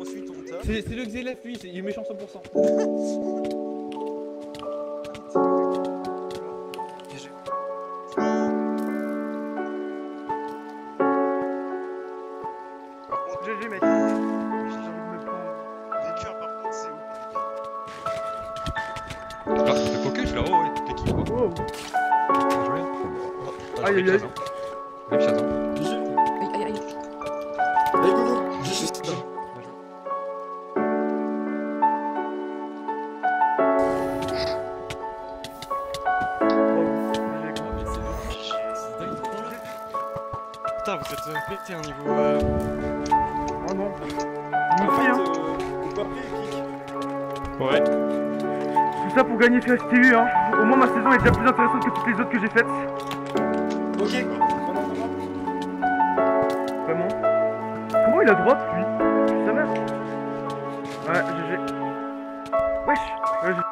Ensuite on tape. C'est le XLF lui, il est méchant 100%. STU, hein. Au moins ma saison est déjà plus intéressante que toutes les autres que j'ai faites. Ok, vraiment. Comment il a droite lui? Sa mère. Ouais, GG. Wesh. Ouais,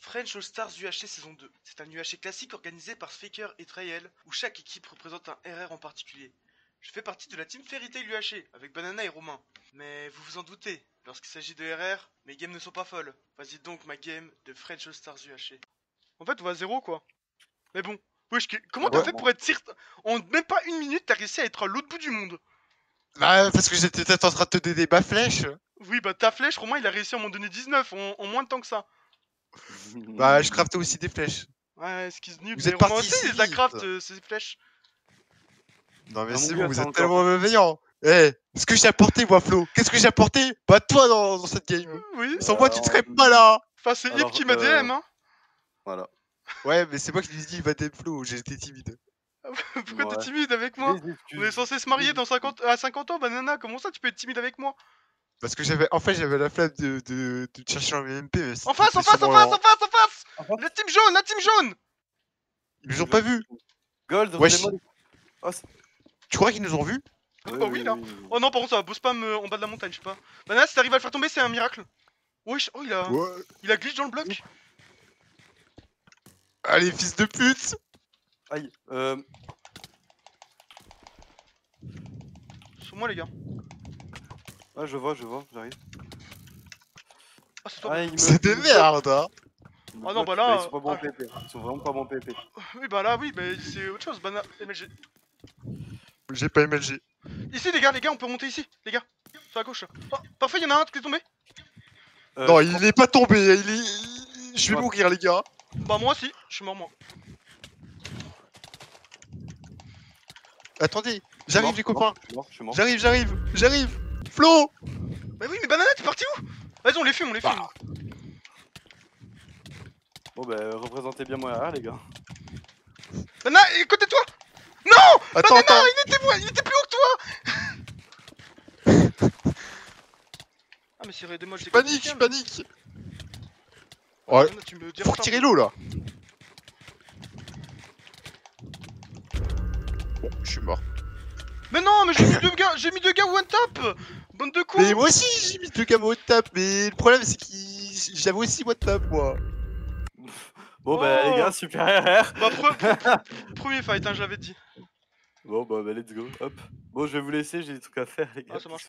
FRENCH ALL STARS UHC saison 2. C'est un UHC classique organisé par Faker et Trayel, où chaque équipe représente un RR en particulier. Je fais partie de la team Fairy Tail UHC, avec Banana et Romain. Mais vous vous en doutez, lorsqu'il s'agit de RR, mes games ne sont pas folles. Vas-y donc ma game de FRENCH ALL STARS UHC. En fait on va à 0 quoi. Mais bon, wesh, comment t'as fait pour être certain? En même pas une minute t'as réussi à être à l'autre bout du monde. Bah parce que j'étais peut-être en train de te donner ma flèche. Oui bah ta flèche, Romain il a réussi à m'en donner 19 en moins de temps que ça. Bah, je craftais aussi des flèches. Ouais, excuse nous, vous êtes parti aussi de la craft ces flèches. Non mais c'est bon, vous êtes tellement bienveillant. Eh, ce que j'ai apporté moi Flo, qu'est-ce que j'ai apporté? Bah toi dans cette game. Oui. Sans moi tu serais pas là. Enfin c'est Yves qui m'a DM hein. Voilà. Ouais mais c'est moi qui lui ai dit il va DM Flo, j'étais timide. Pourquoi t'es timide avec moi? On est censé se marier dans 50 à 50 ans, Banana, comment ça tu peux être timide avec moi? Parce que j'avais, en fait, j'avais la flamme de chercher un MMP. En face, en face, en face, en face, en face! La team jaune, la team jaune! Ils nous ont pas vu! Gold, wesh! Tu crois qu'ils nous ont vu? Oh oui, là! Oh non, par contre, ça va beau spam en bas de la montagne, je sais pas. Banana, si t'arrives à le faire tomber, c'est un miracle! Wesh, oh, il a glitch dans le bloc! Allez, fils de pute! Aïe, Sur moi, les gars! Ah je vois, j'arrive. Ah c'est toi. Ah, c'est des merdes hein. Ah non bah là... Ils sont pas bons PP, ils sont vraiment pas bons PP. Oui bah là oui, mais c'est autre chose, Banana, MLG. J'ai pas MLG. Ici les gars, on peut remonter ici, les gars. Sur la gauche là. Oh, parfait, y'en a un qui est tombé. Non, il est pas tombé, il est... Je vais mourir les gars. Bah moi aussi, je suis mort moi. Attendez, j'arrive les copains. J'arrive, j'arrive. Flo! Bah oui, mais Banana, t'es parti où? Vas-y, on les fume, on les fume. Bah. Bon, bah, représentez bien moi derrière, les gars. Banana, écoutez toi! Non! Attends, Banana, attends. Il était plus haut que toi! Ah, mais c'est vrai, moi je panique, je panique! Ouais, Banana, tu me faut retirer l'eau là! Bon, je suis mort. Mais non, mais j'ai mis deux gars, j'ai mis deux gars one tap. Bande de coups. Mais moi aussi j'ai mis deux gars one tap, mais le problème c'est que j'avais aussi one tap moi. Bon bah les gars, super RR. Bah, premier fight, hein, je l'avais dit. Bon bah let's go, hop. Bon, je vais vous laisser, j'ai des trucs à faire les gars. Ah, ça marche.